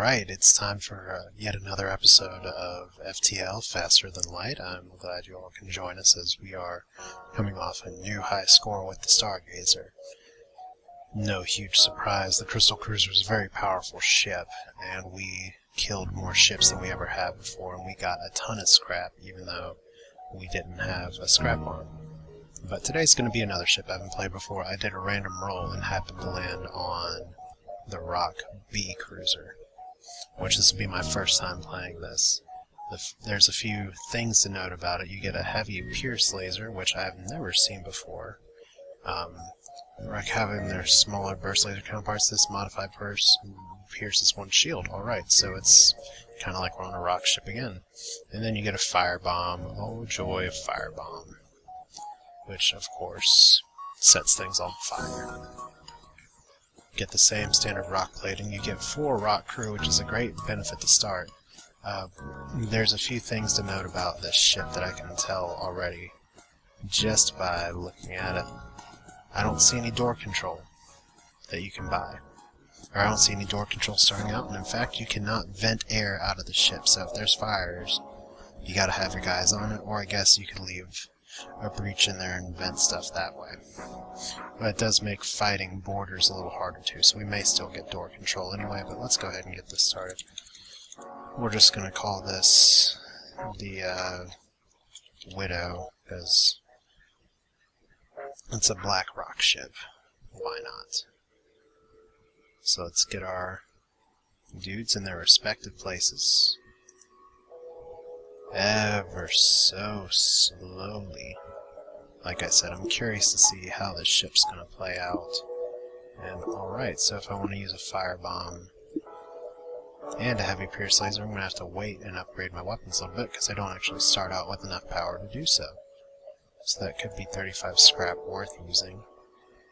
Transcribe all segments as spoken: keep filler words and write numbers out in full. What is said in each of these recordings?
Alright, it's time for uh, yet another episode of F T L, Faster Than Light. I'm glad you all can join us as we are coming off a new high score with the Stargazer. No huge surprise, the Crystal Cruiser is a very powerful ship, and we killed more ships than we ever had before, and we got a ton of scrap, even though we didn't have a scrap on. But today's going to be another ship I haven't played before. I did a random roll and happened to land on the Rock B Cruiser, which this will be my first time playing this. The f there's a few things to note about it. You get a heavy Pierce laser, which I've never seen before. Um, like having their smaller burst laser counterparts, this modified burst pierces one shield. Alright, so it's kind of like we're on a rock ship again. And then you get a firebomb. Oh joy, a firebomb. Which, of course, sets things on fire. Get the same standard rock plating. You get four rock crew, which is a great benefit to start. Uh, there's a few things to note about this ship that I can tell already just by looking at it. I don't see any door control that you can buy. Or I don't see any door control starting out, and in fact you cannot vent air out of the ship, so if there's fires, you gotta have your guys on it, or I guess you could leave a breach in there and vent stuff that way. But it does make fighting borders a little harder too, so we may still get door control anyway, but let's go ahead and get this started. We're just going to call this the uh, Widow, because it's a black rock ship. Why not? So let's get our dudes in their respective places. Ever so slowly. Like I said, I'm curious to see how this ship's gonna play out. And alright, so if I want to use a firebomb and a heavy pierce laser, I'm gonna have to wait and upgrade my weapons a little bit, because I don't actually start out with enough power to do so. So that could be thirty-five scrap worth using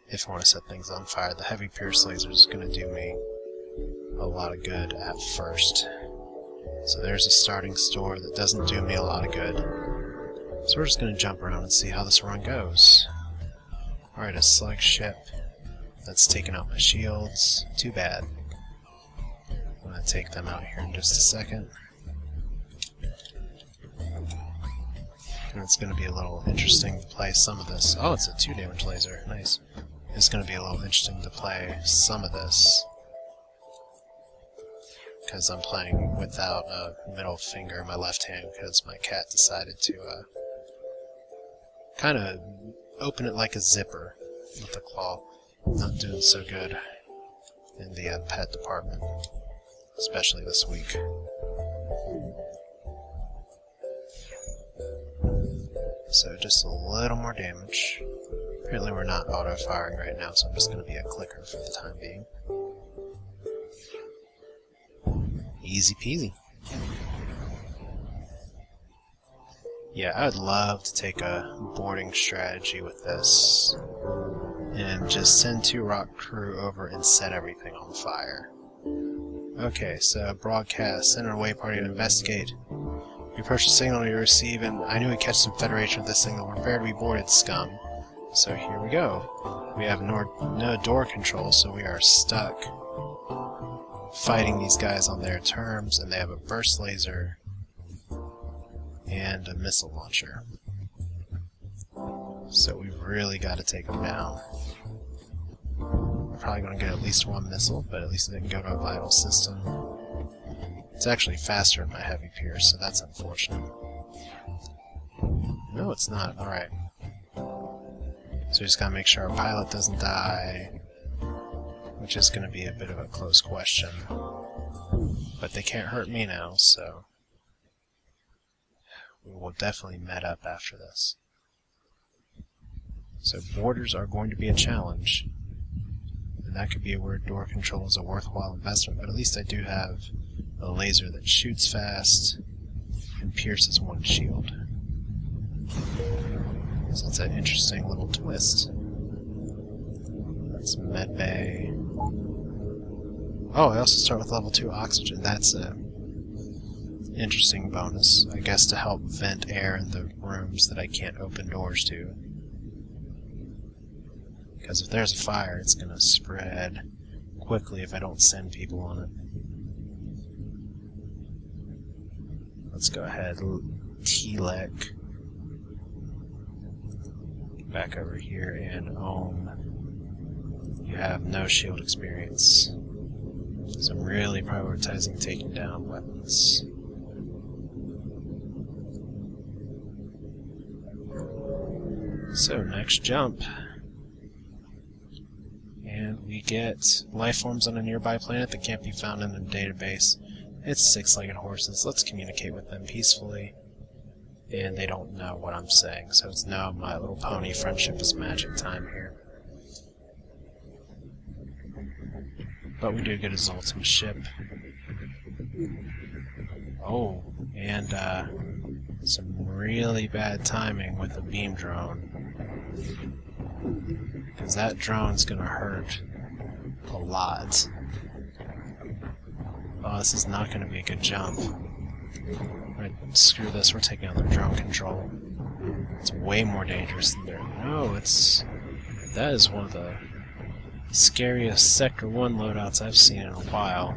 if I want to set things on fire. The heavy pierce laser is gonna do me a lot of good at first. So there's a starting store that doesn't do me a lot of good. So we're just going to jump around and see how this run goes. Alright, a slug ship. That's taking out my shields. Too bad. I'm going to take them out here in just a second. And it's going to be a little interesting to play some of this. Oh, it's a two damage laser. Nice. It's going to be a little interesting to play some of this, because I'm playing without a middle finger in my left hand because my cat decided to uh, kind of open it like a zipper with a claw. Not doing so good in the uh, pet department, especially this week. So just a little more damage. Apparently we're not auto-firing right now, so I'm just going to be a clicker for the time being. Easy peasy. Yeah, I would love to take a boarding strategy with this and just send two rock crew over and set everything on fire. Okay, so broadcast, send an away party to investigate. You approach the signal you receive, and I knew we'd catch some Federation with this signal. Prepare to be boarded, scum. So here we go. We have no, no door control, so we are stuck fighting these guys on their terms, and they have a burst laser and a missile launcher. So we've really got to take them down. We're probably going to get at least one missile, but at least it didn't go to a vital system. It's actually faster in my heavy pierce, so that's unfortunate. No, it's not. Alright. So we just got to make sure our pilot doesn't die, which is going to be a bit of a close question. But they can't hurt me now, so we will definitely met up after this. So borders are going to be a challenge. And that could be where door control is a worthwhile investment, but at least I do have a laser that shoots fast and pierces one shield. So that's an interesting little twist. That's medbay. Oh, I also start with level two oxygen. That's an interesting bonus, I guess, to help vent air in the rooms that I can't open doors to. Because if there's a fire, it's going to spread quickly if I don't send people on it. Let's go ahead, T L E C. Back over here and own. You have no shield experience. So I'm really prioritizing taking down weapons. So next jump. And we get life forms on a nearby planet that can't be found in the database. It's six-legged horses. Let's communicate with them peacefully. And they don't know what I'm saying, so it's no My Little Pony friendship is magic time here. But we do get a Zoltan ship. Oh, and uh, some really bad timing with a beam drone. Because that drone's gonna hurt a lot. Oh, this is not gonna be a good jump. Right, screw this, we're taking out their drone control. It's way more dangerous than there. No, it's... That is one of the scariest Sector one loadouts I've seen in a while.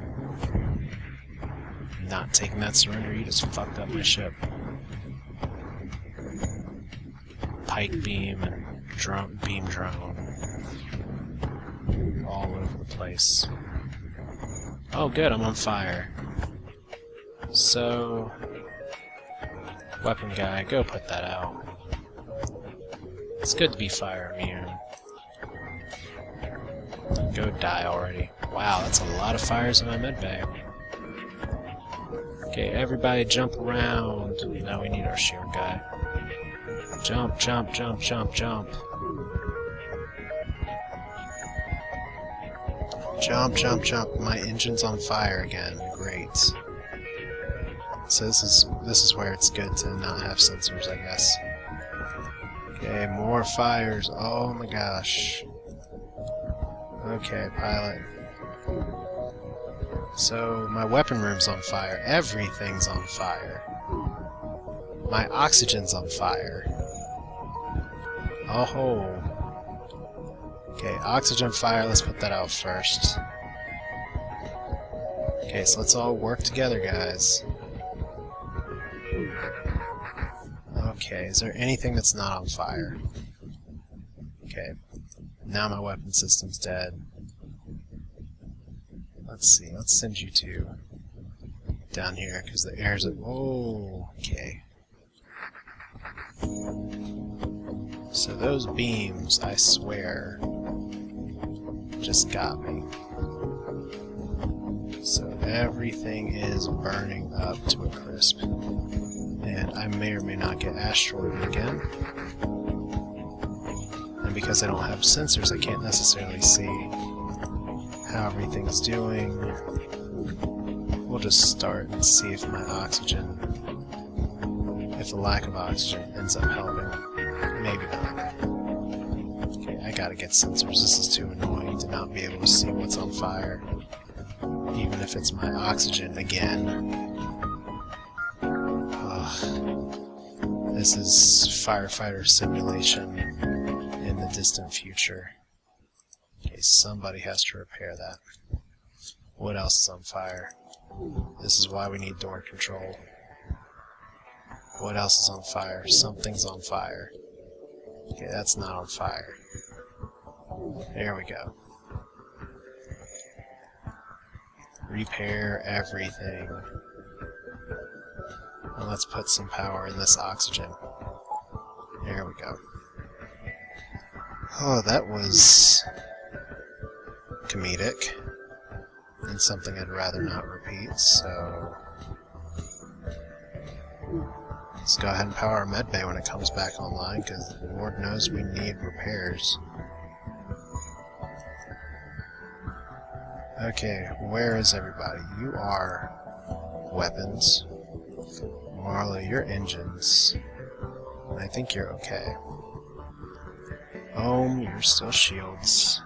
Not taking that surrender, you just fucked up my ship. Pike beam and drone, beam drone. All over the place. Oh good, I'm on fire. So... Weapon guy, go put that out. It's good to be fire immune. Go die already. Wow, that's a lot of fires in my medbay. Okay, everybody jump around. Now we need our shield guy. Jump, jump, jump, jump, jump. Jump, jump, jump. My engine's on fire again. Great. So this is this is where it's good to not have sensors, I guess. Okay, more fires. Oh my gosh. Okay, pilot. So my weapon room's on fire. Everything's on fire. My oxygen's on fire. Oh. Okay, oxygen fire. Let's put that out first. Okay, so let's all work together, guys. Okay, is there anything that's not on fire? Okay, now my weapon system's dead. Let's see, let's send you to down here, because the air's at... Oh, okay. So those beams, I swear, just got me. So everything is burning up to a crisp. And I may or may not get asteroided again. And because I don't have sensors, I can't necessarily see how everything's doing. We'll just start and see if my oxygen, if the lack of oxygen ends up helping. Maybe not. Okay, I gotta get sensors. This is too annoying to not be able to see what's on fire. Even if it's my oxygen again. This is firefighter simulation in the distant future. Okay, somebody has to repair that. What else is on fire? This is why we need door control. What else is on fire? Something's on fire. Okay, that's not on fire. There we go. Repair everything. And let's put some power in this oxygen. There we go. Oh, that was comedic. And something I'd rather not repeat, so... Let's go ahead and power our medbay when it comes back online, because Lord knows we need repairs. Okay, where is everybody? You are... weapons. Marlo, your engines. I think you're okay. Ohm, you're still shields.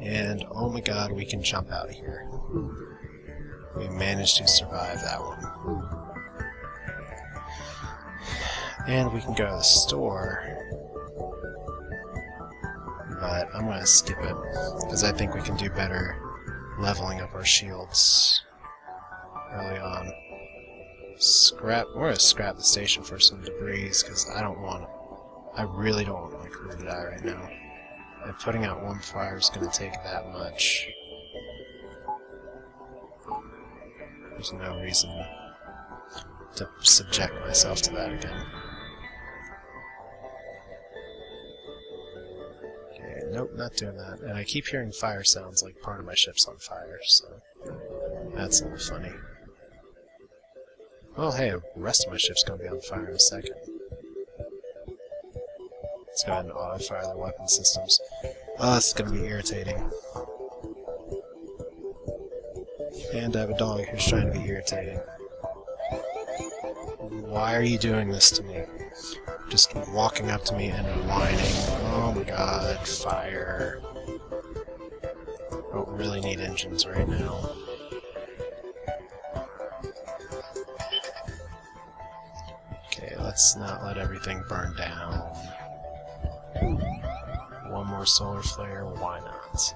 And oh my god, we can jump out of here. We managed to survive that one. And we can go to the store. But I'm gonna skip it, because I think we can do better leveling up our shields early on. Scrap. We're gonna scrap the station for some debris, because I don't want it. I really don't want my crew to die right now. And putting out one fire is gonna take that much. There's no reason to subject myself to that again. Okay, nope, not doing that. And I keep hearing fire sounds like part of my ship's on fire, so that's a little funny. Well, hey, the rest of my ship's gonna be on fire in a second. Let's go ahead and auto-fire the weapon systems. Oh, this is gonna be irritating. And I have a dog who's trying to be irritating. Why are you doing this to me? Just walking up to me and whining. Oh my god, fire. I don't really need engines right now. Okay, let's not let everything burn down. One more solar flare, why not?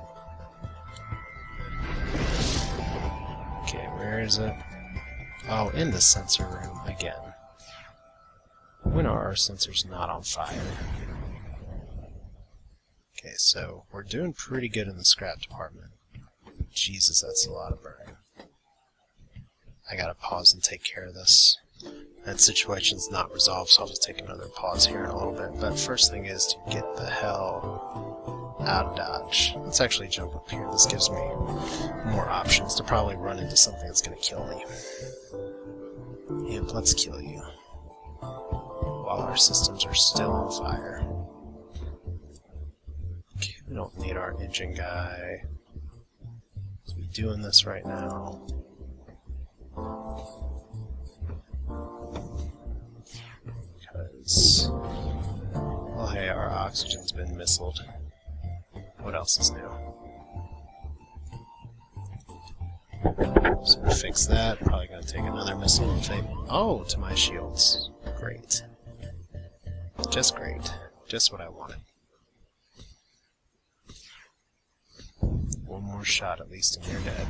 Okay, where is it? Oh, in the sensor room again. When are our sensors not on fire? Okay, so we're doing pretty good in the scrap department. Jesus, that's a lot of burning. I gotta pause and take care of this. That situation's not resolved, so I'll just take another pause here in a little bit. But first thing is to get the hell out of Dodge. Let's actually jump up here. This gives me more options to probably run into something that's going to kill me. Yep, let's kill you. While our systems are still on fire. Okay, we don't need our engine guy. Let's be doing this right now. Well, hey, our oxygen's been missiled. What else is new? So we fix that. Probably gonna take another missile and take. Oh, to my shields. Great. Just great. Just what I wanted. One more shot at least, and you're dead.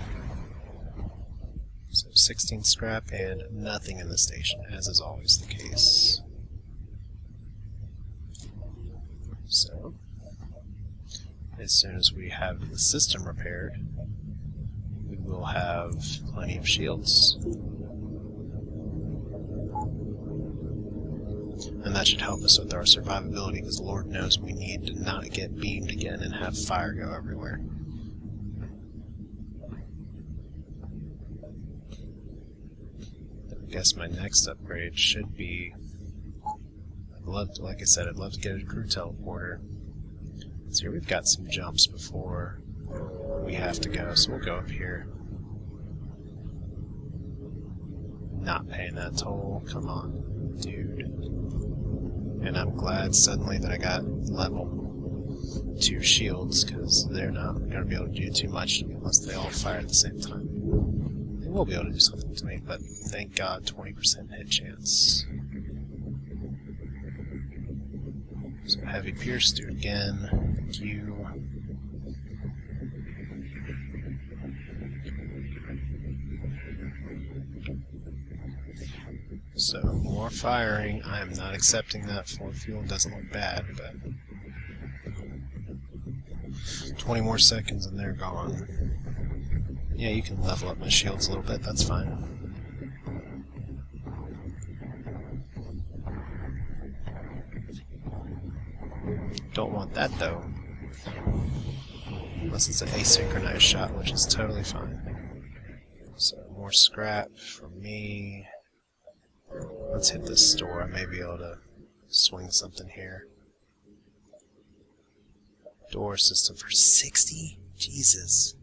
So sixteen scrap and nothing in the station, as is always the case. So, as soon as we have the system repaired, we will have plenty of shields. And that should help us with our survivability, because Lord knows we need to not get beamed again and have fire go everywhere. I guess my next upgrade should be... Love, like I said, I'd love to get a crew teleporter. So here we've got some jumps before we have to go, so we'll go up here. Not paying that toll, come on, dude. And I'm glad suddenly that I got level two shields, because they're not going to be able to do too much unless they all fire at the same time. They will be able to do something to me, but thank God, twenty percent hit chance. So heavy Pierce, do it again. Thank you. So, more firing. I am not accepting that for fuel. Doesn't look bad, but... twenty more seconds and they're gone. Yeah, you can level up my shields a little bit. That's fine. Don't want that though. Unless it's an asynchronized shot, which is totally fine. So, more scrap for me. Let's hit this store. I may be able to swing something here. Door system for sixty? Jesus.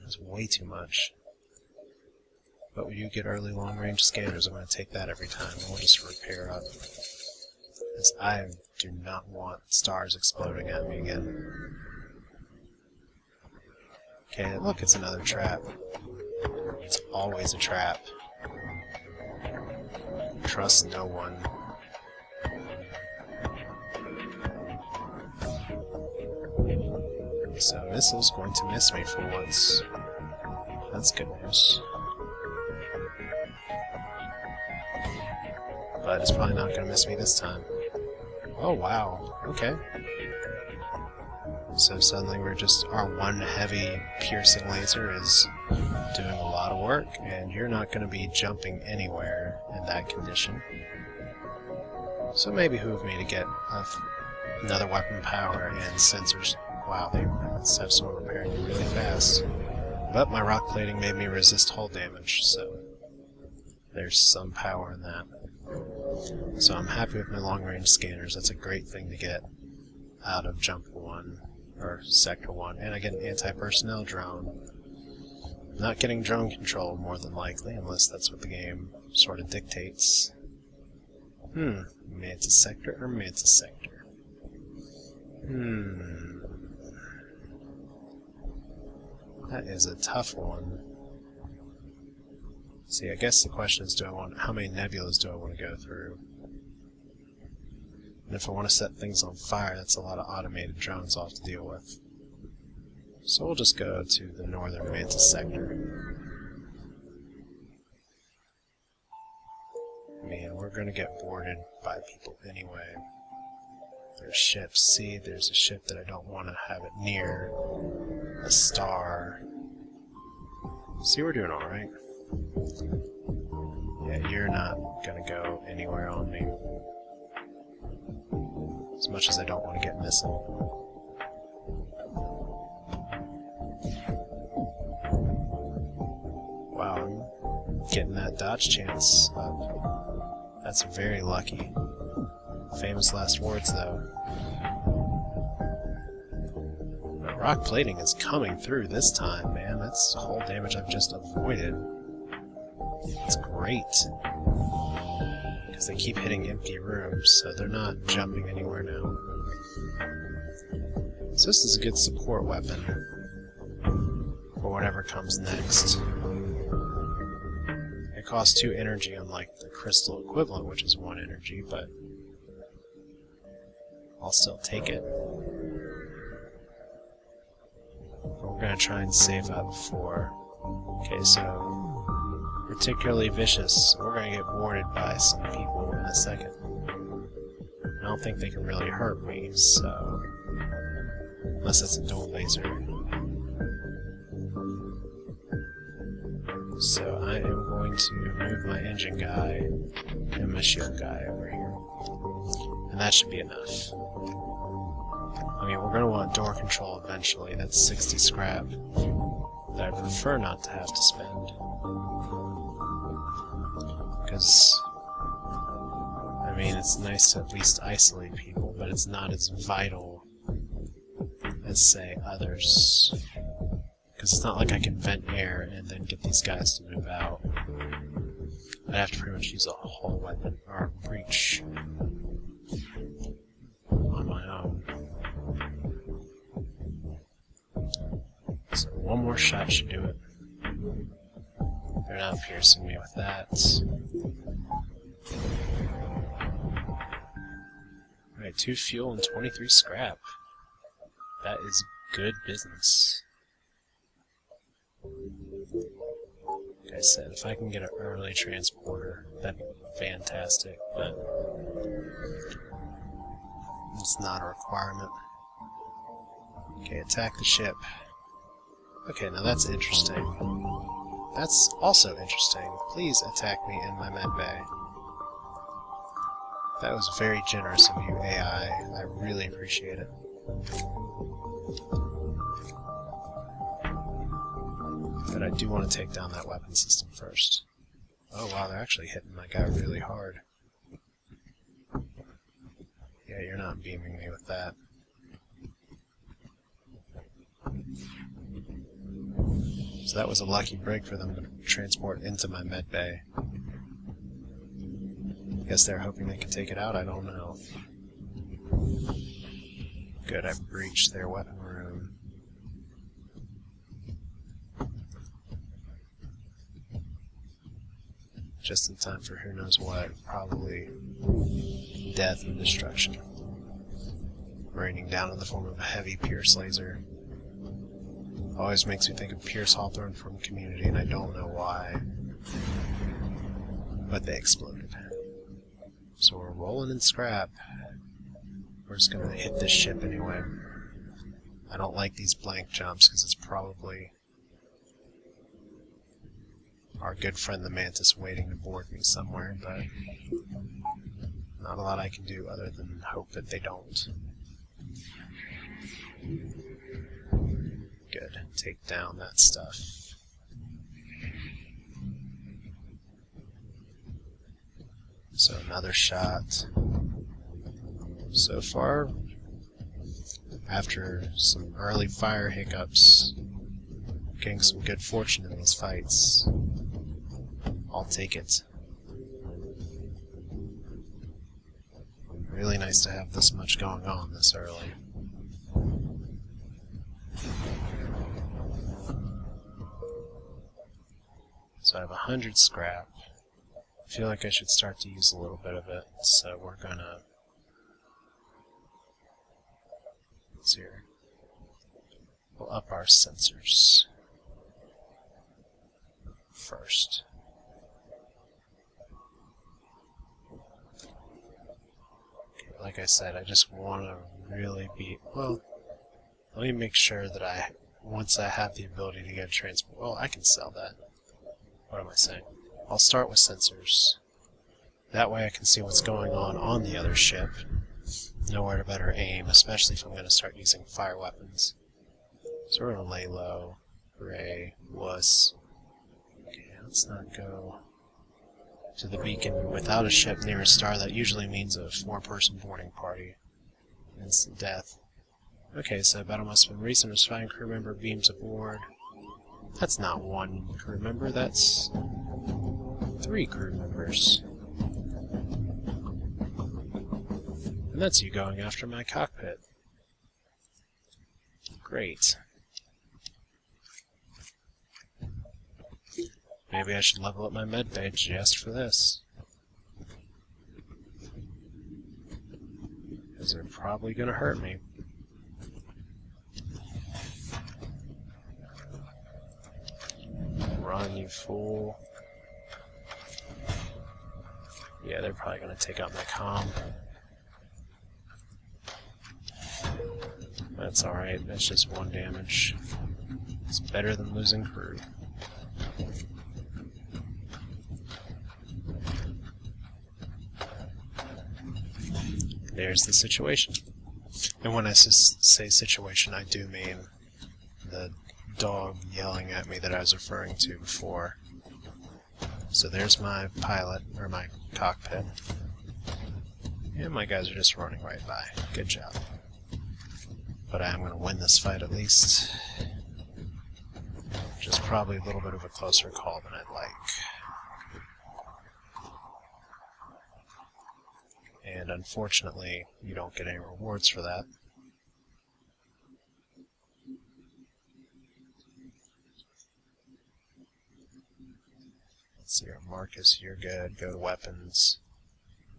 That's way too much. But we do get early long range scanners. I'm going to take that every time, and we'll just repair up. Because I do not want stars exploding at me again. Okay, look, it's another trap. It's always a trap. Trust no one. So, missile's going to miss me for once. That's good news. but it's probably not going to miss me this time. Oh, wow. Okay. So suddenly we're just... our one heavy piercing laser is doing a lot of work, and you're not going to be jumping anywhere in that condition. So maybe behoove me to get a, another weapon power and sensors. Wow, they have someone repairing it really fast. But my rock plating made me resist hull damage, so there's some power in that. So I'm happy with my long-range scanners. That's a great thing to get out of Jump one, or Sector one. And I get an anti-personnel drone. I'm not getting drone control, more than likely, unless that's what the game sort of dictates. Hmm. Mantisector or Mantisector? Hmm. That is a tough one. See, I guess the question is, do I want... how many nebulas do I want to go through? And if I want to set things on fire, that's a lot of automated drones I'll have to deal with. So we'll just go to the northern Mantisector. Man, we're gonna get boarded by people anyway. There's ships. See, there's a ship that I don't want to have it near. A star. See, we're doing alright. Yeah, you're not gonna go anywhere on me. As much as I don't want to get missing. Wow, I'm getting that dodge chance up. That's very lucky. Famous last words, though. The rock plating is coming through this time, man. That's whole damage I've just avoided. It's great. Because they keep hitting empty rooms, so they're not jumping anywhere now. So this is a good support weapon for whatever comes next. It costs two energy, unlike the crystal equivalent, which is one energy, but I'll still take it. But we're going to try and save up for... okay, so... particularly vicious. We're going to get warded by some people in a second. I don't think they can really hurt me, so... unless it's a dual laser. So I am going to move my engine guy and my shield guy over here. And that should be enough. I mean, we're going to want door control eventually. That's sixty scrap that I prefer not to have to spend. Because, I mean, it's nice to at least isolate people, but it's not as vital as, say, others. Because it's not like I can vent air and then get these guys to move out. I'd have to pretty much use a whole weapon, or a breach, on my own. So one more shot should do it. They're not piercing me with that. Alright, two fuel and twenty-three scrap. That is good business. Like I said, if I can get an early transporter, that'd be fantastic, but it's not a requirement. Okay, attack the ship. Okay, now that's interesting. That's also interesting. Please attack me in my medbay. That was very generous of you, A I. I really appreciate it. But I do want to take down that weapon system first. Oh wow, they're actually hitting my guy really hard. Yeah, you're not beaming me with that. So that was a lucky break for them to transport into my med bay. I guess they're hoping they can take it out, I don't know. Good, I breached their weapon room. Just in time for who knows what, probably death and destruction. Raining down in the form of a heavy pierce laser. Always makes me think of Pierce Hawthorne from Community, and I don't know why. But they exploded. So we're rolling in scrap. We're just gonna hit this ship anyway. I don't like these blank jumps because it's probably our good friend the Mantis waiting to board me somewhere, but not a lot I can do other than hope that they don't. Good. Take down that stuff. So another shot. So far, after some early fire hiccups, getting some good fortune in these fights. I'll take it. Really nice to have this much going on this early. So I have a hundred scrap. I feel like I should start to use a little bit of it, so we're gonna... Let's see here. We'll up our sensors first. Okay, like I said, I just want to really be... Well, let me make sure that I... Once I have the ability to get transport... Well, I can sell that. What am I saying? I'll start with sensors. That way I can see what's going on on the other ship. Nowhere to better aim, especially if I'm going to start using fire weapons. So we're going to lay low. Hooray. Wuss. Okay, let's not go to the beacon without a ship near a star. That usually means a four-person boarding party. Instant death. Okay, so battle must have been recent. A spying crew member beams aboard. That's not one crew member, that's three crew members. And that's you going after my cockpit. Great. Maybe I should level up my med bay just for this. Because they're probably going to hurt me. Run, you fool. Yeah, they're probably going to take out my comm. That's alright, that's just one damage. It's better than losing crew. There's the situation. And when I s say situation, I do mean the dog yelling at me that I was referring to before. So there's my pilot, or my cockpit. And my guys are just running right by. Good job. But I am going to win this fight at least. Which is probably a little bit of a closer call than I'd like. And unfortunately, you don't get any rewards for that. Let's see here, Marcus, you're good. Go to weapons.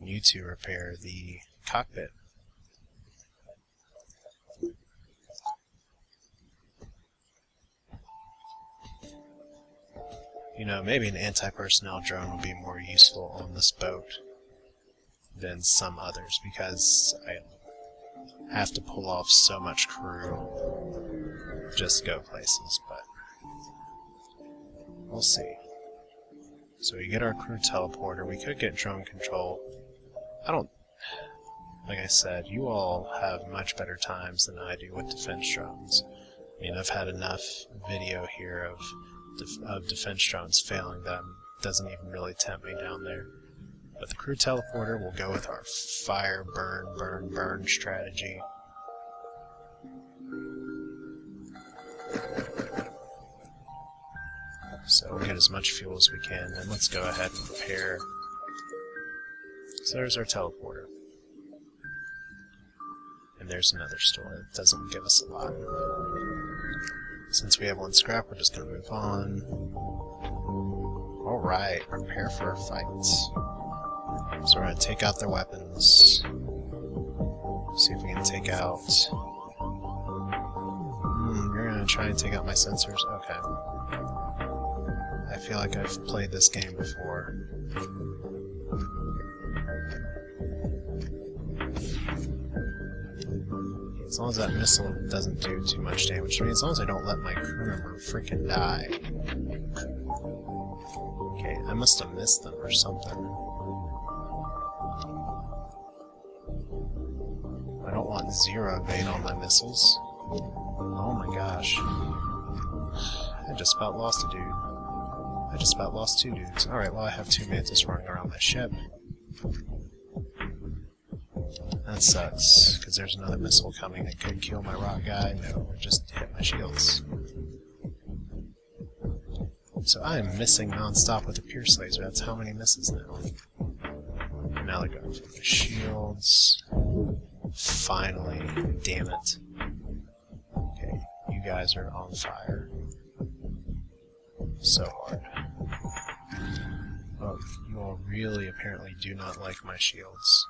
You two repair the cockpit. You know, maybe an anti-personnel drone would be more useful on this boat than some others, because I have to pull off so much crew just to go places, but we'll see. So we get our crew teleporter. We could get drone control. I don't... Like I said, you all have much better times than I do with defense drones. I mean, I've had enough video here of, def of defense drones failing that doesn't even really tempt me down there. But the crew teleporter will go with our fire, burn, burn, burn strategy. So we'll get as much fuel as we can, and let's go ahead and repair. So there's our teleporter. And there's another store. It doesn't give us a lot. Since we have one scrap, we're just going to move on. Alright, prepare for a fight. So we're going to take out their weapons. See if we can take out... Hmm, you're going to try and take out my sensors? Okay. I feel like I've played this game before. As long as that missile doesn't do too much damage to me. As long as I don't let my crew member freaking die. Okay, I must have missed them or something. I don't want zero bait on my missiles. Oh my gosh. I just about lost a dude. I just about lost two dudes. Alright, well I have two Mantis running around my ship. That sucks, because there's another missile coming that could kill my rock guy. No, it just hit my shields. So I am missing non-stop with the Pierce laser. That's how many misses now. And now they're going for the shields. Finally. Damn it. Okay, you guys are on fire. So hard. Oh, you all really apparently do not like my shields.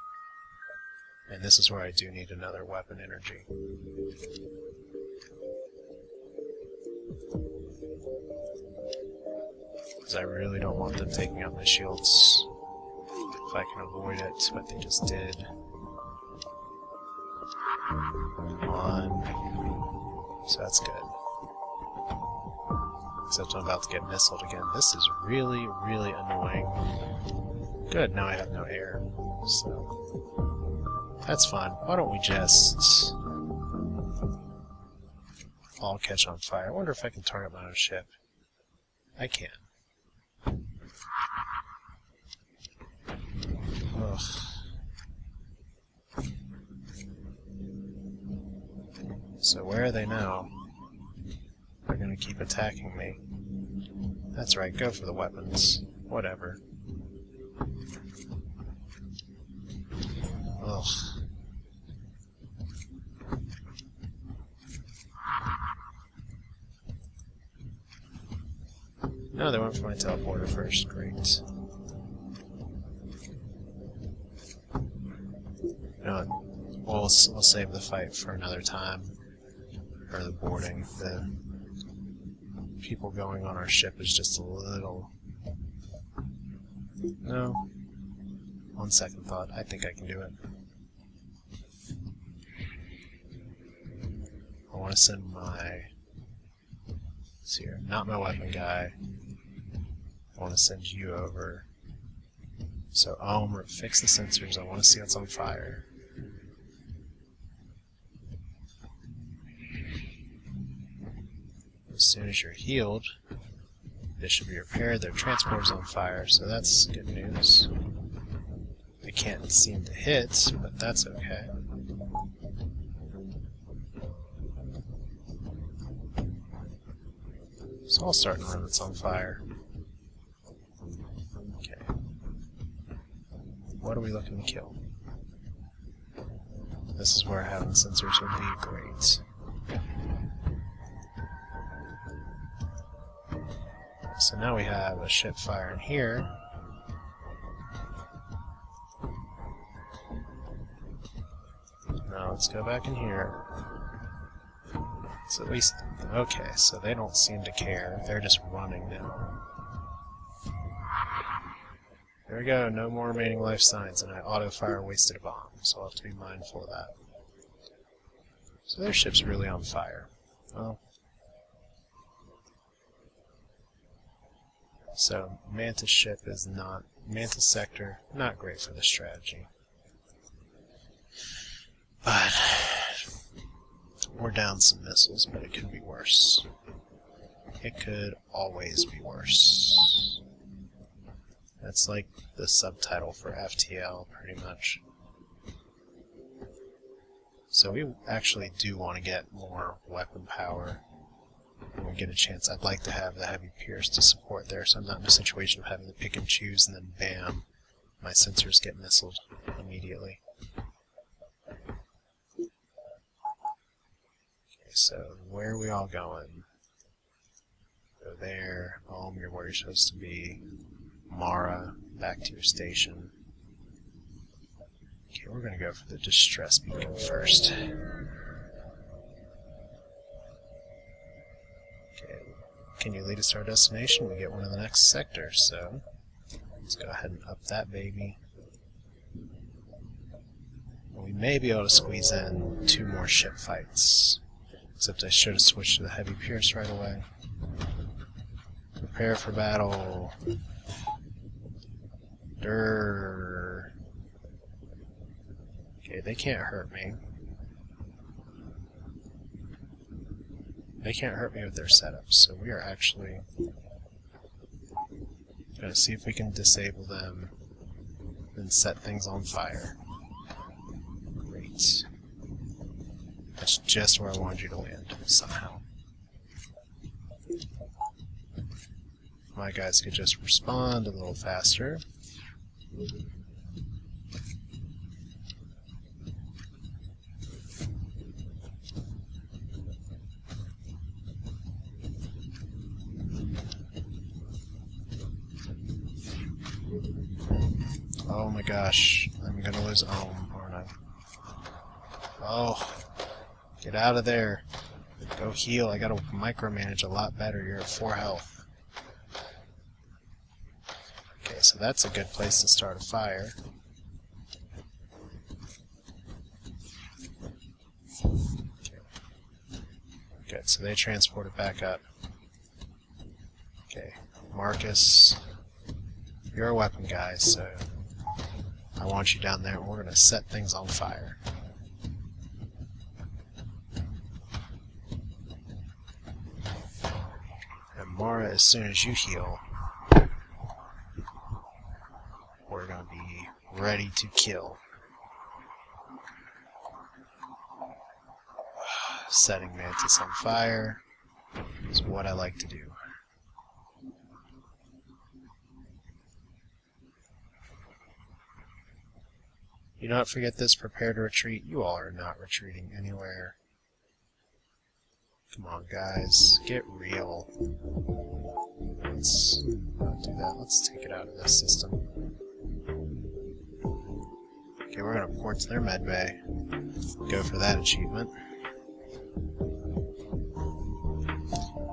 And this is where I do need another weapon energy. Because I really don't want them taking out my shields. If I can avoid it, but they just did. Come on. So that's good. Except I'm about to get missiled again. This is really, really annoying. Good, now I have no air. So... that's fine. Why don't we just all catch on fire? I wonder if I can target my own ship. I can. Ugh. So where are they now? They're gonna keep attacking me. That's right, go for the weapons. Whatever. Ugh. No, they went for my teleporter first. Great. No, we'll, we'll save the fight for another time. Or the boarding. The people going on our ship is just a little... no. On second thought, I think I can do it. I want to send my... it's here. Not my weapon guy. I want to send you over. So, um, fix the sensors. I want to see what's on fire. As soon as you're healed, this should be repaired. Their transport's on fire, so that's good news. They can't seem to hit, but that's okay. So I'll start and run that's on fire. Okay. What are we looking to kill? This is where having sensors would be great. So now we have a ship fire in here. Now let's go back in here. It's at least... okay, so they don't seem to care. They're just running now. There we go, no more remaining life signs, and I auto-fire wasted a bomb, so I'll have to be mindful of that. So their ship's really on fire. Well... so, Mantis ship is not... Mantisector, not great for this strategy. But... we're down some missiles, but it could be worse. It could always be worse. That's like the subtitle for F T L, pretty much. So we actually do want to get more weapon power when we get a chance. I'd like to have the heavy Pierce to support there, so I'm not in a situation of having to pick and choose, and then bam, my sensors get missiled immediately. So, where are we all going? Go there, home, you're where you're supposed to be. Mara, back to your station. Okay, we're gonna go for the distress beacon first. Okay, can you lead us to our destination? We get one of the next sectors, so let's go ahead and up that baby. we may be able to squeeze in two more ship fights. Except I should have switched to the heavy Pierce right away. Prepare for battle. Durr. Okay, they can't hurt me. They can't hurt me with their setups, so we are actually going to see if we can disable them and set things on fire. Great. That's just where I wanted you to land, somehow. My guys could just respond a little faster. Oh my gosh, I'm gonna lose home, aren't I? Oh, get out of there. Go heal, I gotta micromanage a lot better, you're at four health. So that's a good place to start a fire. Okay. Good, so they transport it back up. Okay, Marcus, you're a weapon guy, so I want you down there, and we're going to set things on fire. And Mara, as soon as you heal, we're going to be ready to kill. Setting Mantis on fire is what I like to do. Do not forget this. Prepare to retreat. You all are not retreating anywhere. Come on, guys. Get real. Let's not do that. Let's take it out of this system. Okay, we're going to port to their med bay. Go for that achievement.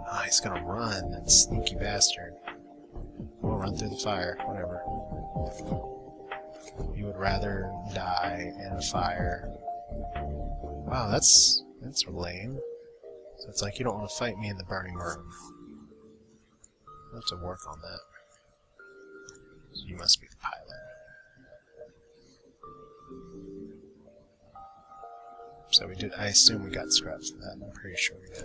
Oh, he's going to run, that sneaky bastard. We'll run through the fire, whatever. You would rather die in a fire. Wow, that's, that's lame. So it's like you don't want to fight me in the burning room. I'll have to work on that. So you must be the pilot. So we did, I assume we got scrapped for that, I'm pretty sure we did.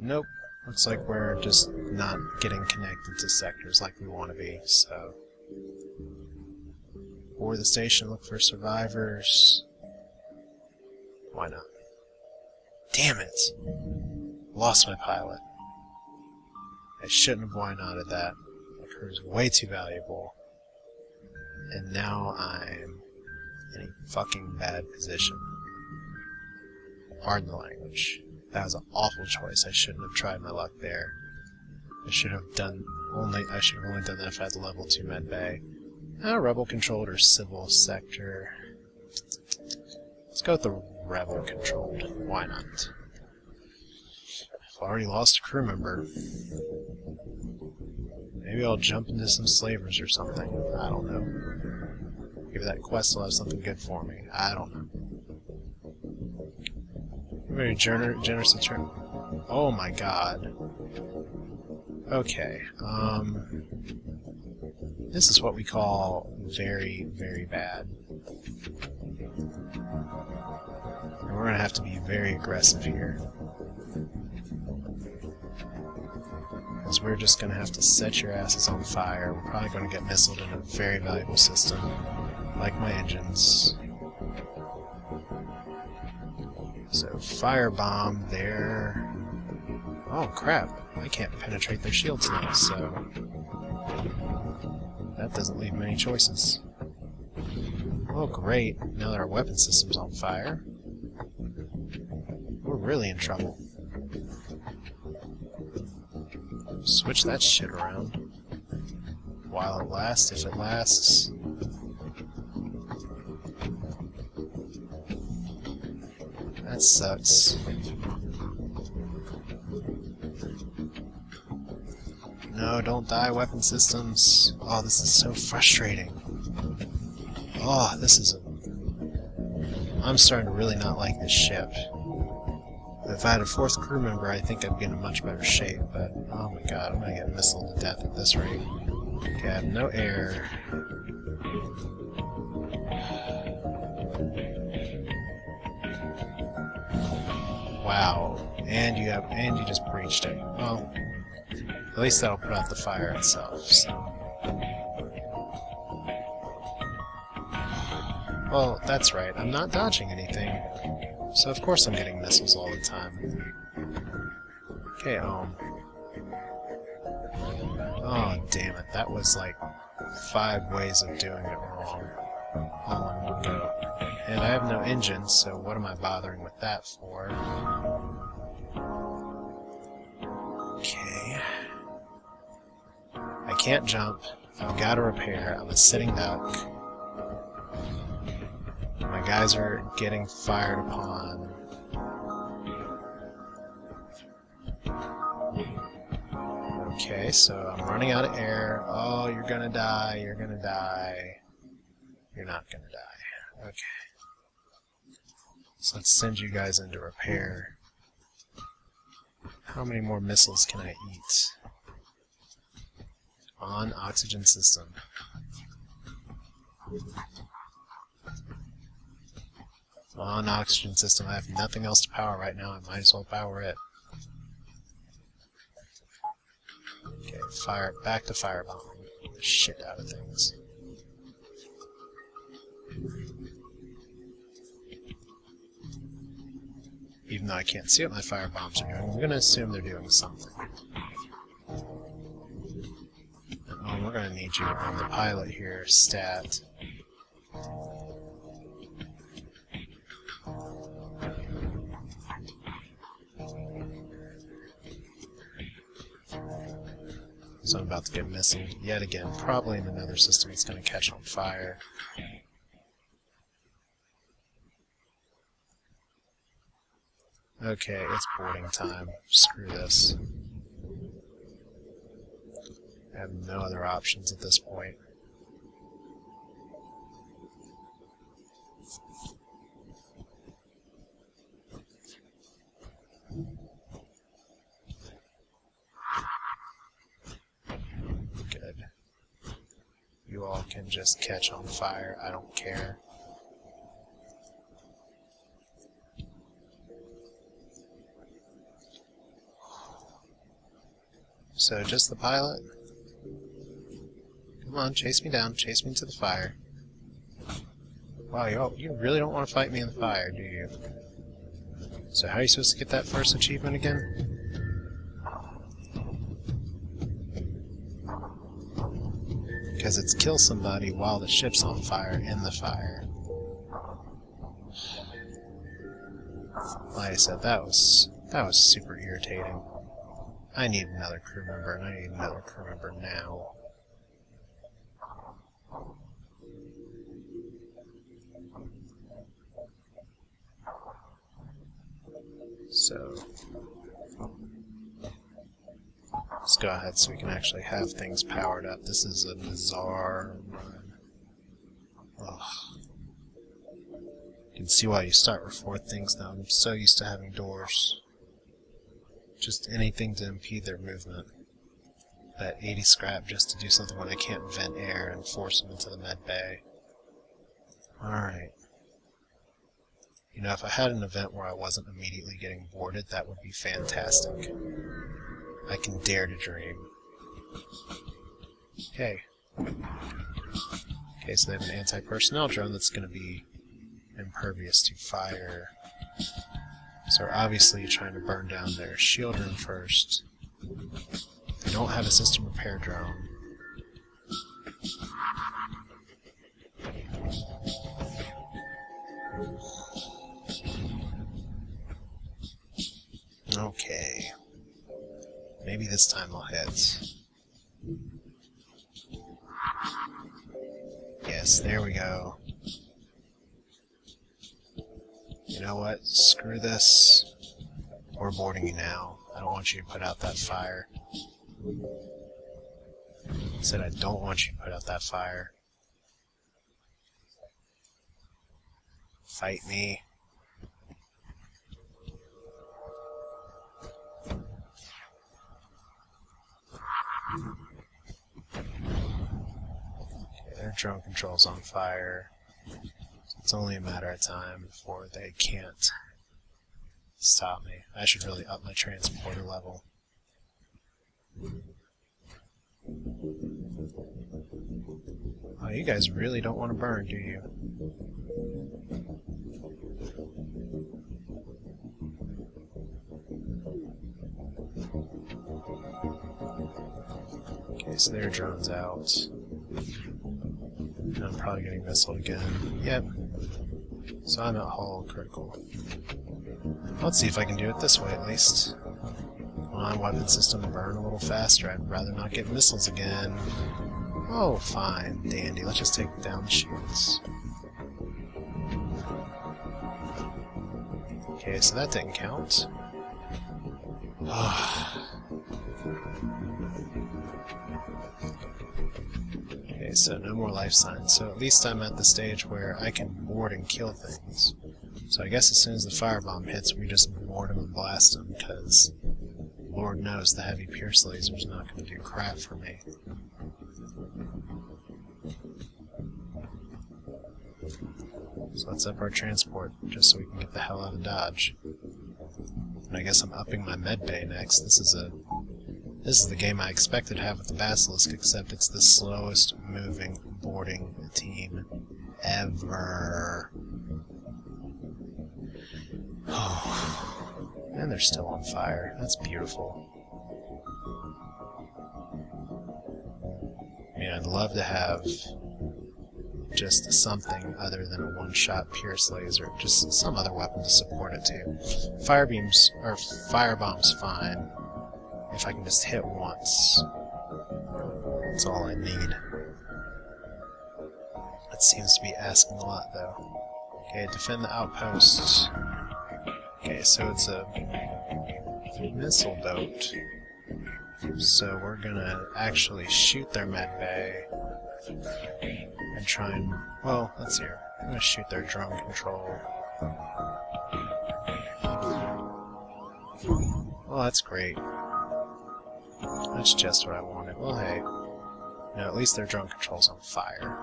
Nope, looks like we're just not getting connected to sectors like we want to be, so. Board the station, look for survivors. Why not? Damn it! Lost my pilot. I shouldn't have why-notted that. My crew is way too valuable. And now I'm in a fucking bad position. Pardon the language. That was an awful choice. I shouldn't have tried my luck there. I should have done only I should have only done that if I had level two med bay. Ah, rebel controlled or civil sector. Let's go with the rebel controlled. Why not? Already lost a crew member. Maybe I'll jump into some slavers or something. I don't know. Maybe that quest will have something good for me. I don't know. Very generous return. Oh my god. Okay. Um. This is what we call very, very bad. And we're gonna have to be very aggressive here. Because we're just going to have to set your asses on fire. We're probably going to get missiled in a very valuable system, like my engines. So, firebomb there. Oh, crap. I can't penetrate their shields now, so that doesn't leave many choices. Oh, great. Now that our weapon system's on fire, we're really in trouble. Switch that shit around while it lasts, if it lasts. That sucks. No, don't die, weapon systems. Oh, this is so frustrating. Oh, this is... A... I'm starting to really not like this ship. If I had a fourth crew member, I think I'd be in a much better shape, but... Oh my god, I'm gonna get missiled to death at this rate. Okay, I have no air. Wow. And you have... And you just breached it. Well... At least that'll put out the fire itself, so... Well, that's right. I'm not dodging anything. So of course I'm getting missiles all the time. Okay, um... Oh, damn it. That was like five ways of doing it wrong. All in one go. And I have no engine, so what am I bothering with that for? Okay. I can't jump. I've got to repair. I'm a sitting duck. My guys are getting fired upon. Okay, so I'm running out of air. Oh, you're gonna die. You're gonna die. You're not gonna die. Okay. So let's send you guys into repair. How many more missiles can I eat? On oxygen system. On oxygen system. I have nothing else to power right now. I might as well power it. Okay, fire. Back to firebombing. Get the shit out of things. Even though I can't see what my fire bombs are doing, I'm going to assume they're doing something. And, oh, we're going to need you on the pilot here, stat. So I'm about to get missiled yet again, probably in another system that's going to catch on fire. Okay, it's boarding time. Screw this. I have no other options at this point. Good. You all can just catch on fire. I don't care. So, just the pilot? Come on, chase me down. Chase me into the fire. Wow, you, you really don't want to fight me in the fire, do you? So, how are you supposed to get that first achievement again? Because it's kill somebody while the ship's on fire in the fire. Like I said, that was, that was super irritating. I need another crew member, and I need another crew member now. So... Let's go ahead so we can actually have things powered up. This is a bizarre run. Ugh. You can see why you start with four things now. I'm so used to having doors. Just anything to impede their movement. That eighty scrap just to do something when I can't vent air and force them into the med bay. Alright. You know, if I had an event where I wasn't immediately getting boarded, that would be fantastic. I can dare to dream. Okay. Okay, so they have an anti-personnel drone that's going to be impervious to fire. So we're obviously trying to burn down their shield room first. They don't have a system repair drone. Okay. Maybe this time I'll hit. Yes, there we go. You know what? Screw this. We're boarding you now. I don't want you to put out that fire. said I don't want you to put out that fire. Fight me. Okay, their drone control's on fire. It's only a matter of time before they can't stop me. I should really up my transporter level. Oh, you guys really don't want to burn, do you? Okay, so their drone's out. I'm probably getting missiled again. Yep. So I'm at hull critical. Let's see if I can do it this way at least. My weapon system burn a little faster. I'd rather not get missiles again. Oh, fine. Dandy. Let's just take down the shields. Okay, so that didn't count. Okay, so no more life signs. So at least I'm at the stage where I can board and kill things. So I guess as soon as the firebomb hits, we just board them and blast them, because Lord knows the heavy Pierce laser's not going to do crap for me. So let's up our transport, just so we can get the hell out of Dodge. And I guess I'm upping my med bay next. This is a this is the game I expected to have with the Basilisk, except it's the slowest moving boarding team ever. And they're still on fire. That's beautiful. I mean, I'd love to have just something other than a one-shot Pierce laser, just some other weapon to support it too. Fire beams, or fire bombs, fine. If I can just hit once, that's all I need. That seems to be asking a lot, though. Okay, defend the outposts. Okay, so it's a missile boat. So we're gonna actually shoot their med bay and try and, well, let's see here. I'm gonna shoot their drone control. Well, that's great. That's just what I wanted. Well, hey. Now at least their drone control's on fire.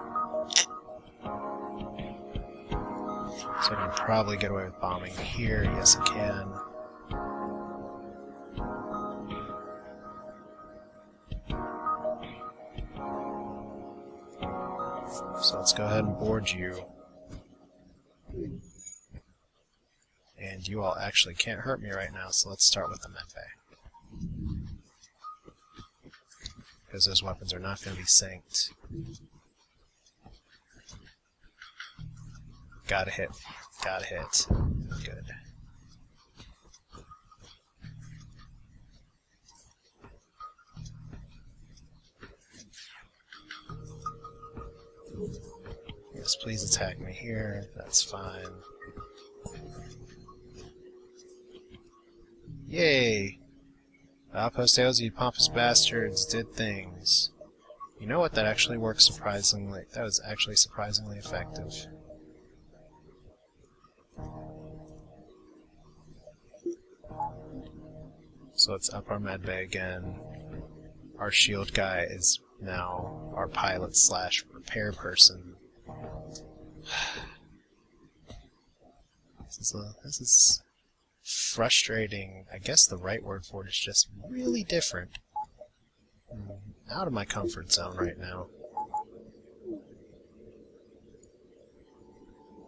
So I can probably get away with bombing here. Yes, I can. So let's go ahead and board you. And you all actually can't hurt me right now, so let's start with the medbay. Because those weapons are not going to be synced. Gotta hit. Gotta hit. Good. Yes, please attack me here. That's fine. Yay! The outpost tales, you pompous bastards, did things. You know what? That actually worked surprisingly. That was actually surprisingly effective. So let's up our medbay again. Our shield guy is now our pilot slash repair person. This is, a, this is frustrating. I guess the right word for it is just really different. I'm out of my comfort zone right now.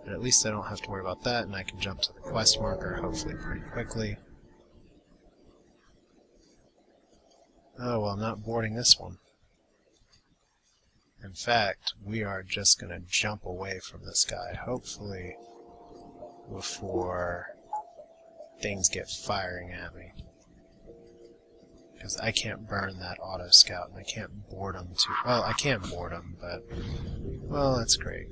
But at least I don't have to worry about that, and I can jump to the quest marker hopefully pretty quickly. Oh, well, I'm not boarding this one. In fact, we are just going to jump away from this guy, hopefully, before things get firing at me. Because I can't burn that auto-scout, and I can't board him too... Well, I can board him, but... Well, that's great.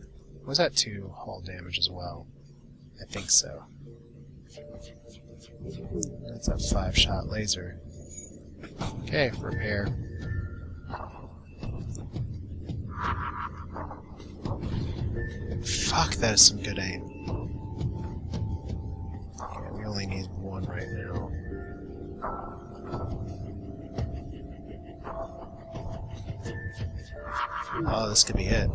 Was that two hull damage as well? I think so. That's a five-shot laser. Okay, repair. Fuck, that is some good aim. I really need one right now. Oh, this could be it.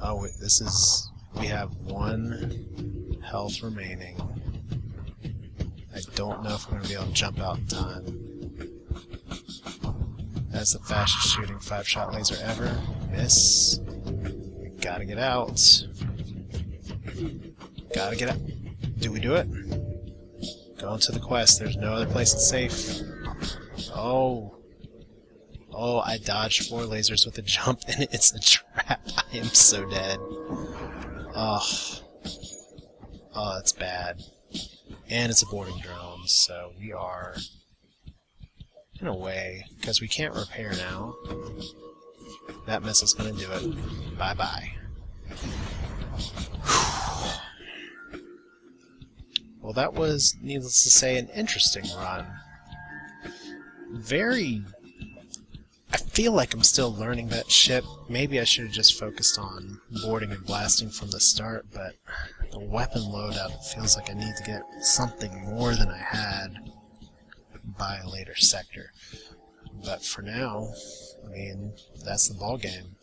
Oh, wait, this is... We have one health remaining. I don't know if I'm going to be able to jump out in time. That's the fastest shooting five-shot laser ever. Miss. Gotta get out. Gotta get out. Do we do it? Go into the quest. There's no other place that's safe. Oh. Oh, I dodged four lasers with a jump, and it's a trap. I am so dead. Oh. Oh, that's bad. And it's a boarding drone, so we are... in a way, because we can't repair now. That missile's gonna do it. Bye-bye. Well, that was, needless to say, an interesting run. Very... I feel like I'm still learning that ship. Maybe I should have just focused on boarding and blasting from the start, but the weapon loadout feels like I need to get something more than I had by a later sector. But for now, I mean, that's the ballgame.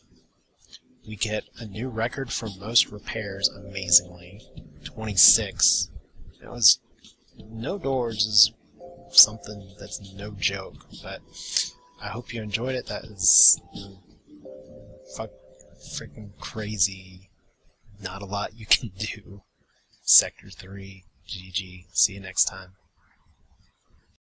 We get a new record for most repairs, amazingly. twenty-six. It was... No doors is something that's no joke, but... I hope you enjoyed it. That is fuck, freaking crazy. Not a lot you can do. Sector three. G G. See you next time.